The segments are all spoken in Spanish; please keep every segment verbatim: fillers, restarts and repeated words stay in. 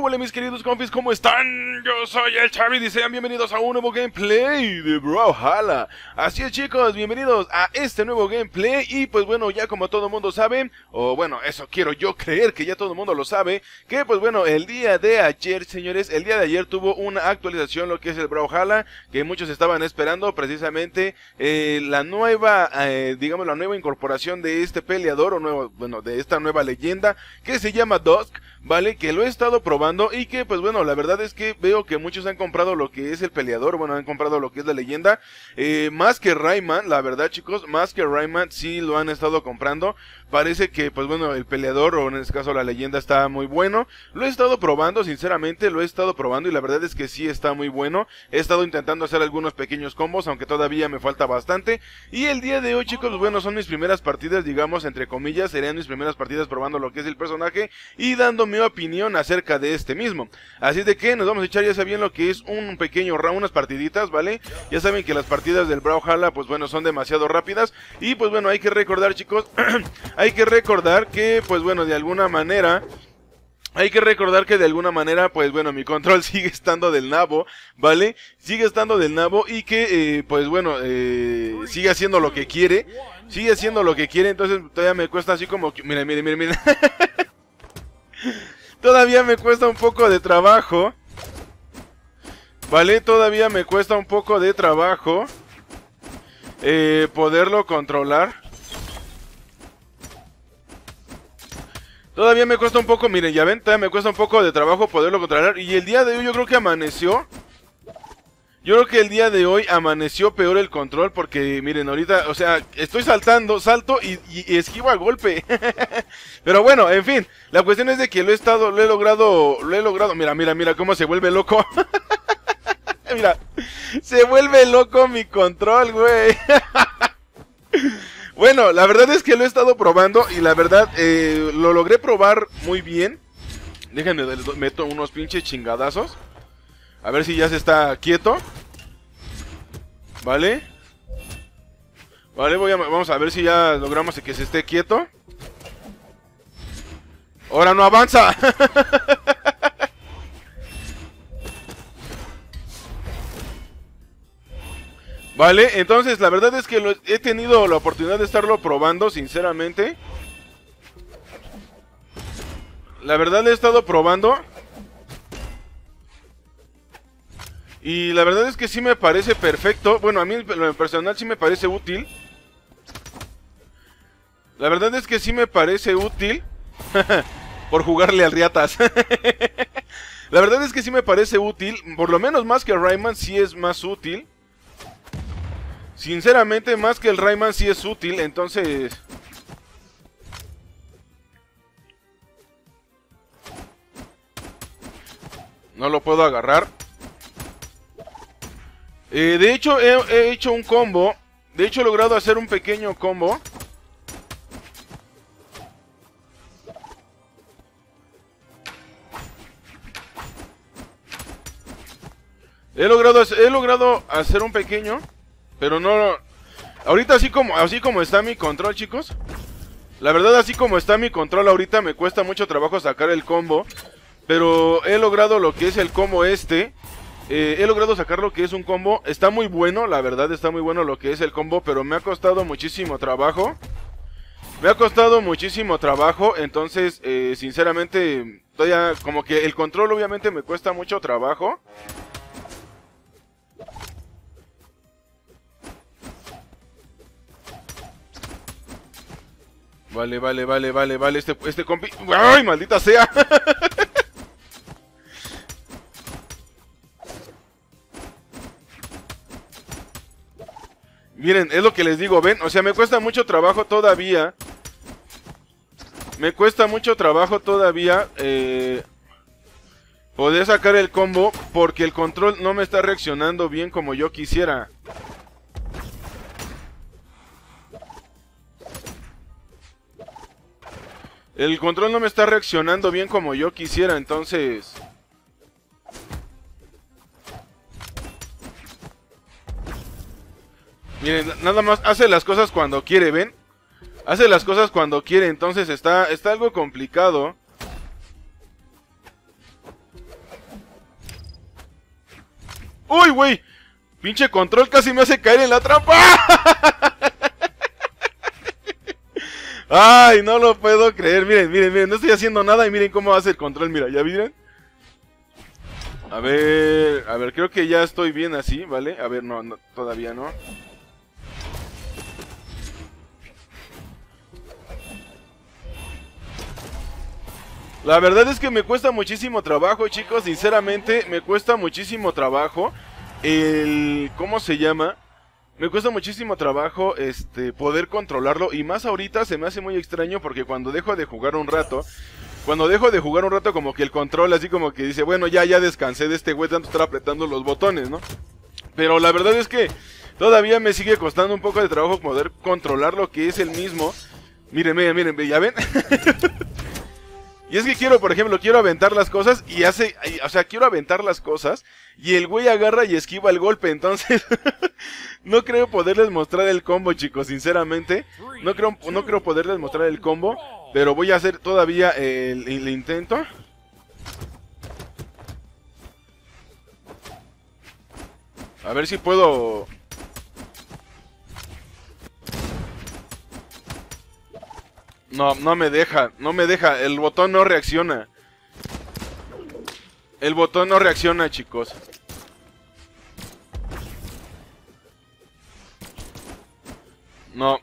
huele, mis queridos confis? ¿Cómo están? Yo soy el Chavis y sean bienvenidos a un nuevo gameplay de Brawlhalla. Así es, chicos, bienvenidos a este nuevo gameplay. Y pues bueno, ya como todo el mundo sabe, o bueno, eso quiero yo creer que ya todo el mundo lo sabe, que pues bueno, el día de ayer, señores, el día de ayer tuvo una actualización lo que es el Brawlhalla, que muchos estaban esperando precisamente eh, la nueva, eh, digamos, la nueva incorporación de este peleador, o nuevo, bueno, de esta nueva leyenda, que se llama Dusk, ¿vale? Que lo he estado probando y que pues bueno, la verdad es que veo que muchos han comprado lo que es el peleador, bueno, han comprado lo que es la leyenda, eh, más que Rayman, la verdad, chicos, más que Rayman sí lo han estado comprando. Parece que pues bueno, el peleador, o en este caso la leyenda, está muy bueno. Lo he estado probando, sinceramente lo he estado probando y la verdad es que sí está muy bueno. He estado intentando hacer algunos pequeños combos, aunque todavía me falta bastante. Y el día de hoy, chicos, bueno, son mis primeras partidas, digamos, entre comillas, serían mis primeras partidas probando lo que es el personaje y dando mi opinión acerca de este mismo. Así de que nos vamos a echar, ya saben, lo que es un pequeño round, unas partiditas, ¿vale? Ya saben que las partidas del Brawlhalla, pues bueno, son demasiado rápidas. Y pues bueno, hay que recordar, chicos, hay que recordar que, pues bueno, de alguna manera... Hay que recordar que de alguna manera, pues bueno, mi control sigue estando del nabo, ¿vale? Sigue estando del nabo y que, eh, pues bueno, eh, sigue haciendo lo que quiere. Sigue haciendo lo que quiere, entonces todavía me cuesta así como... Que, miren, miren, miren, miren. Todavía me cuesta un poco de trabajo, ¿vale? Todavía me cuesta un poco de trabajo eh, poderlo controlar. Todavía me cuesta un poco, miren, ya ven, todavía me cuesta un poco de trabajo poderlo controlar. Y el día de hoy yo creo que amaneció. Yo creo que el día de hoy amaneció peor el control porque, miren, ahorita, o sea, estoy saltando, salto y, y, y esquivo al golpe. Pero bueno, en fin, la cuestión es de que lo he estado, lo he logrado, lo he logrado. Mira, mira, mira cómo se vuelve loco. Mira, se vuelve loco mi control, güey. Bueno, la verdad es que lo he estado probando y la verdad, eh, lo logré probar muy bien. Déjenme, les meto unos pinches chingadazos. A ver si ya se está quieto. Vale. Vale, voy a, vamos a ver si ya logramos que se esté quieto. ¡Ahora no avanza! Vale, entonces la verdad es que lo, he tenido la oportunidad de estarlo probando, sinceramente. La verdad he estado probando. Y la verdad es que sí me parece perfecto. Bueno, a mí en personal sí me parece útil. La verdad es que sí me parece útil. Por jugarle al riatas. La verdad es que sí me parece útil. Por lo menos más que Rayman sí es más útil. Sinceramente, más que el Rayman sí es útil, entonces... No lo puedo agarrar. Eh, de hecho, he, he hecho un combo. De hecho, he logrado hacer un pequeño combo. He logrado, he logrado hacer un pequeño... Pero no, ahorita así como, así como está mi control, chicos. La verdad, así como está mi control ahorita, me cuesta mucho trabajo sacar el combo. Pero he logrado lo que es el combo este. Eh, he logrado sacar lo que es un combo. Está muy bueno, la verdad, está muy bueno lo que es el combo. Pero me ha costado muchísimo trabajo. Me ha costado muchísimo trabajo. Entonces, eh, sinceramente, todavía como que el control obviamente me cuesta mucho trabajo. Vale, vale, vale, vale, vale, este, este compi... ¡Ay, maldita sea! Miren, es lo que les digo, ven, o sea, me cuesta mucho trabajo todavía. Me cuesta mucho trabajo todavía eh, poder sacar el combo porque el control no me está reaccionando bien como yo quisiera. El control no me está reaccionando bien como yo quisiera, entonces... Miren, nada más hace las cosas cuando quiere, ¿ven? Hace las cosas cuando quiere, entonces está, está algo complicado. ¡Uy, güey! Pinche control casi me hace caer en la trampa. Ay, no lo puedo creer. Miren, miren, miren. No estoy haciendo nada y miren cómo hace el control. Mira, ¿ya miren? A ver, a ver, creo que ya estoy bien así, ¿vale? A ver, no, no, todavía no. La verdad es que me cuesta muchísimo trabajo, chicos. Sinceramente, me cuesta muchísimo trabajo el... ¿Cómo se llama? Me cuesta muchísimo trabajo este poder controlarlo. Y más ahorita se me hace muy extraño porque cuando dejo de jugar un rato... Cuando dejo de jugar un rato como que el control así como que dice... Bueno, ya, ya descansé de este güey tanto estar apretando los botones, ¿no? Pero la verdad es que todavía me sigue costando un poco de trabajo poder controlar lo que es el mismo. Miren, miren, miren, ¿ya ven? Y es que quiero, por ejemplo, quiero aventar las cosas y hace... O sea, quiero aventar las cosas y el güey agarra y esquiva el golpe, entonces... No creo poderles mostrar el combo, chicos, sinceramente. No creo, no creo poderles mostrar el combo, pero voy a hacer todavía el, el intento. A ver si puedo... No, no me deja, no me deja, el botón no reacciona. El botón no reacciona, chicos. No,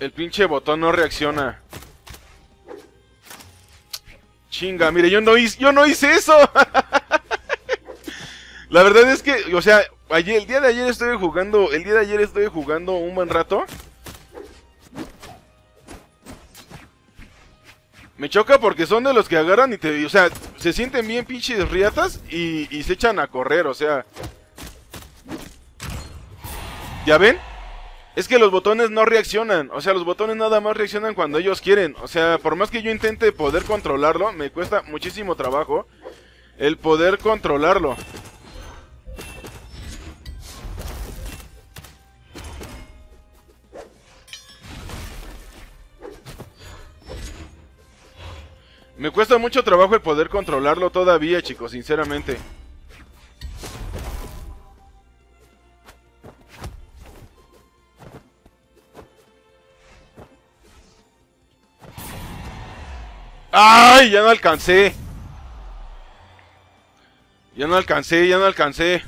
el pinche botón no reacciona. Chinga, mire, yo no hice, yo no hice eso. La verdad es que, o sea, ayer, el día de ayer estuve jugando, el día de ayer estuve jugando un buen rato. Me choca porque son de los que agarran y te... O sea, se sienten bien pinches riatas y, y se echan a correr, o sea... ¿Ya ven? Es que los botones no reaccionan. O sea, los botones nada más reaccionan cuando ellos quieren. O sea, por más que yo intente poder controlarlo, me cuesta muchísimo trabajo el poder controlarlo. Me cuesta mucho trabajo el poder controlarlo todavía, chicos, sinceramente. ¡Ay! Ya no alcancé. Ya no alcancé, ya no alcancé.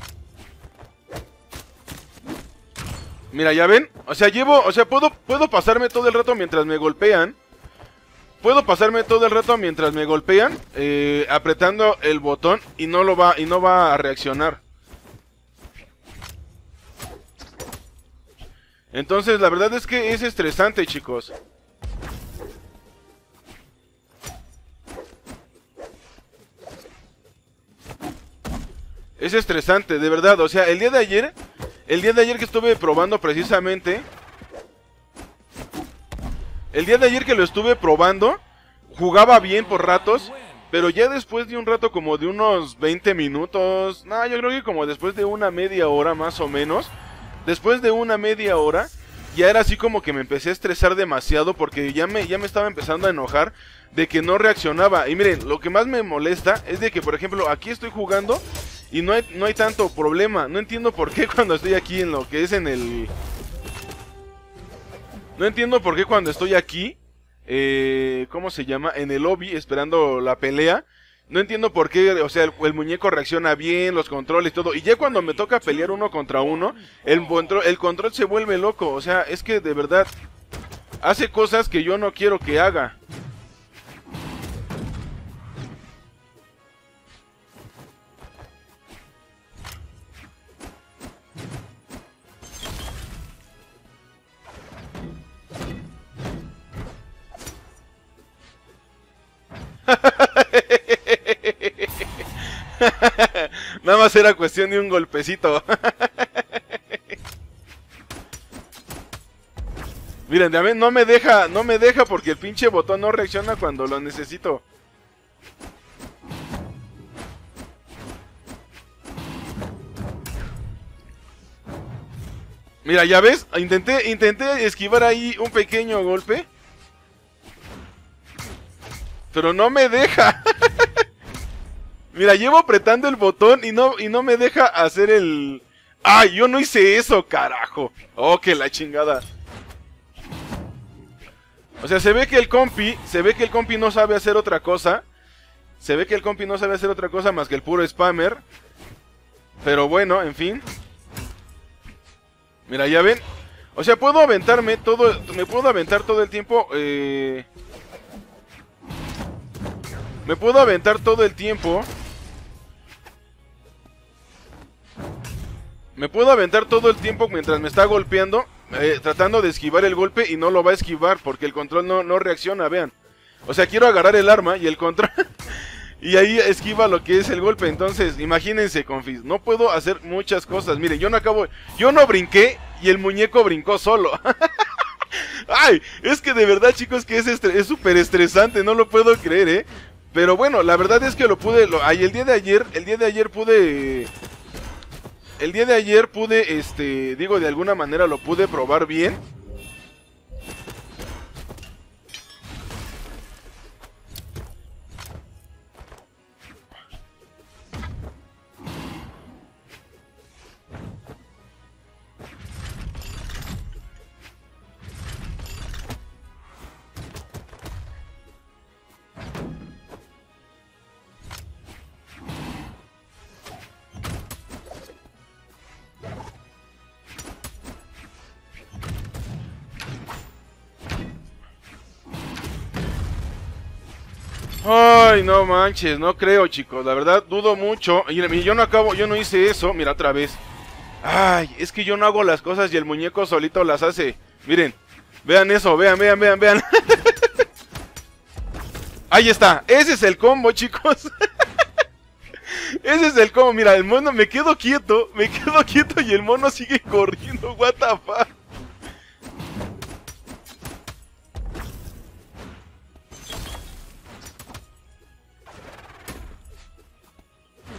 Mira, ¿ya ven? O sea, llevo... O sea, puedo, puedo pasarme todo el rato mientras me golpean. Puedo pasarme todo el rato mientras me golpean, eh, apretando el botón y no lo va y no va a reaccionar. Entonces, la verdad es que es estresante, chicos. Es estresante, de verdad. O sea, el día de ayer, el día de ayer que estuve probando precisamente... El día de ayer que lo estuve probando, jugaba bien por ratos, pero ya después de un rato como de unos veinte minutos, no, yo creo que como después de una media hora más o menos, después de una media hora, ya era así como que me empecé a estresar demasiado porque ya me, ya me estaba empezando a enojar de que no reaccionaba. Y miren, lo que más me molesta es de que, por ejemplo, aquí estoy jugando y no hay, no hay tanto problema, no entiendo por qué cuando estoy aquí en lo que es en el... No entiendo por qué cuando estoy aquí, eh, ¿cómo se llama? En el lobby, esperando la pelea. No entiendo por qué, o sea, el, el muñeco reacciona bien, los controles y todo. Y ya cuando me toca pelear uno contra uno, el, el control se vuelve loco. O sea, es que de verdad, hace cosas que yo no quiero que haga. Nada más era cuestión de un golpecito. Miren, no me deja, no me deja porque el pinche botón no reacciona cuando lo necesito. Mira, ¿ya ves? Intenté, intenté esquivar ahí un pequeño golpe, pero no me deja. Mira, llevo apretando el botón y no, y no me deja hacer el... ¡Ah! Yo no hice eso, carajo. Oh, que la chingada. O sea, se ve que el compi, se ve que el compi no sabe hacer otra cosa. Se ve que el compi no sabe hacer otra cosa más que el puro spammer. Pero bueno, en fin. Mira, ya ven. O sea, puedo aventarme todo... Me puedo aventar todo el tiempo... Eh... Me puedo aventar todo el tiempo... Me puedo aventar todo el tiempo mientras me está golpeando, eh, tratando de esquivar el golpe, y no lo va a esquivar porque el control no, no reacciona, vean. O sea, quiero agarrar el arma y el control... y ahí esquiva lo que es el golpe. Entonces, imagínense, confis, no puedo hacer muchas cosas. Miren, yo no acabo... Yo no brinqué y el muñeco brincó solo. Ay, es que de verdad, chicos, que es estres, es súper estresante, no lo puedo creer, eh. Pero bueno, la verdad es que lo pude... Lo, ay, el día de ayer, el día de ayer pude... El día de ayer pude, este, digo, de alguna manera lo pude probar bien. Ay, no manches, no creo, chicos, la verdad dudo mucho. Y yo no acabo, yo no hice eso, mira otra vez. Ay, es que yo no hago las cosas y el muñeco solito las hace. Miren, vean eso, vean, vean, vean, vean. Ahí está, ese es el combo, chicos. Ese es el combo, mira, el mono, me quedo quieto, me quedo quieto y el mono sigue corriendo, what the fuck.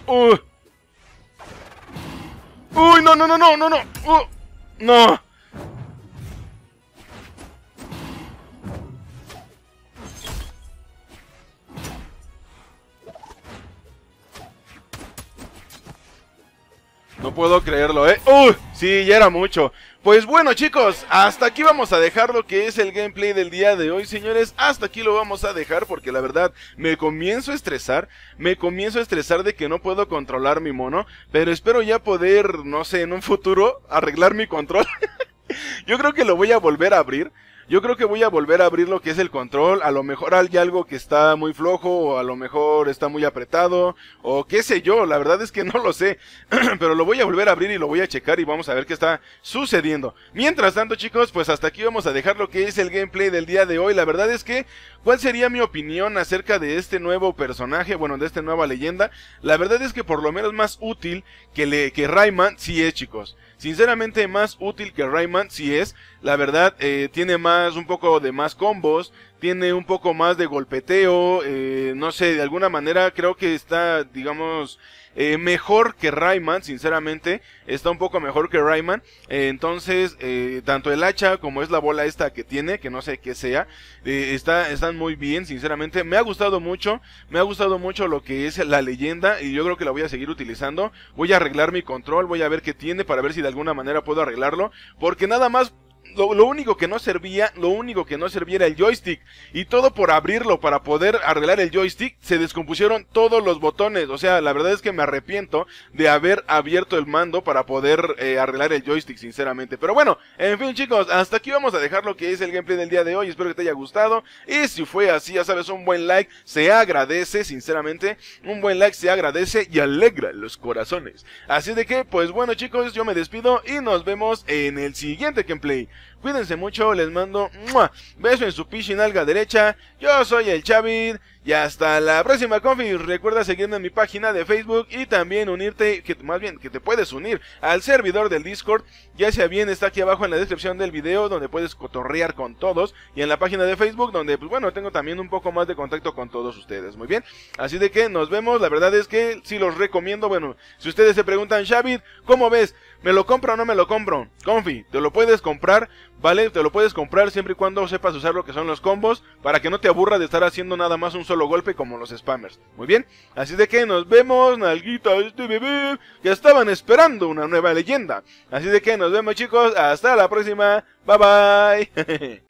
Uh. Uy, no, no, no, no, no, no, uh. no. No puedo creerlo, eh. Uh, sí, ya era mucho. Pues bueno, chicos, hasta aquí vamos a dejar lo que es el gameplay del día de hoy, señores. Hasta aquí lo vamos a dejar porque la verdad me comienzo a estresar. Me comienzo a estresar de que no puedo controlar mi mono. Pero espero ya poder, no sé, en un futuro arreglar mi control. Yo creo que lo voy a volver a abrir. Yo creo que voy a volver a abrir lo que es el control. A lo mejor hay algo que está muy flojo, o a lo mejor está muy apretado, o qué sé yo, la verdad es que no lo sé. Pero lo voy a volver a abrir y lo voy a checar y vamos a ver qué está sucediendo. Mientras tanto, chicos, pues hasta aquí vamos a dejar lo que es el gameplay del día de hoy. La verdad es que, ¿cuál sería mi opinión acerca de este nuevo personaje? Bueno, de esta nueva leyenda. La verdad es que por lo menos más útil que, le, que Rayman sí es, chicos. Sinceramente más útil que Rayman sí es. La verdad, eh, tiene más, un poco de más combos, tiene un poco más de golpeteo, eh, no sé, de alguna manera creo que está, digamos, eh, mejor que Rayman, sinceramente, está un poco mejor que Rayman, eh, entonces, eh, tanto el hacha como es la bola esta que tiene, que no sé qué sea, eh, está, están muy bien, sinceramente, me ha gustado mucho, me ha gustado mucho lo que es la leyenda, y yo creo que la voy a seguir utilizando. Voy a arreglar mi control, voy a ver qué tiene, para ver si de alguna manera puedo arreglarlo, porque nada más... Lo, lo único que no servía, lo único que no servía era el joystick. Y todo por abrirlo para poder arreglar el joystick, se descompusieron todos los botones. O sea, la verdad es que me arrepiento de haber abierto el mando para poder eh, arreglar el joystick, sinceramente. Pero bueno, en fin, chicos, hasta aquí vamos a dejar lo que es el gameplay del día de hoy. Espero que te haya gustado. Y si fue así, ya sabes, un buen like se agradece, sinceramente. Un buen like se agradece y alegra los corazones. Así de que, pues bueno, chicos, yo me despido y nos vemos en el siguiente gameplay. Cuídense mucho, les mando ¡mua! Beso en su pichinalga derecha. Yo soy el Chavit y hasta la próxima, confis. Recuerda seguirme en mi página de Facebook y también unirte, que más bien que te puedes unir al servidor del Discord. Ya sea bien, está aquí abajo en la descripción del video, donde puedes cotorrear con todos, y en la página de Facebook, donde pues bueno, tengo también un poco más de contacto con todos ustedes. Muy bien, así de que nos vemos. La verdad es que sí los recomiendo. Bueno, si ustedes se preguntan, Chavit, ¿cómo ves? ¿Me lo compro o no me lo compro? Confi, te lo puedes comprar. ¿vale? Te lo puedes comprar siempre y cuando sepas usar lo que son los combos, para que no te aburra de estar haciendo nada más un solo golpe como los spammers. Muy bien, así de que nos vemos, nalguita, este bebé, que estaban esperando una nueva leyenda. Así de que nos vemos, chicos, hasta la próxima, bye bye.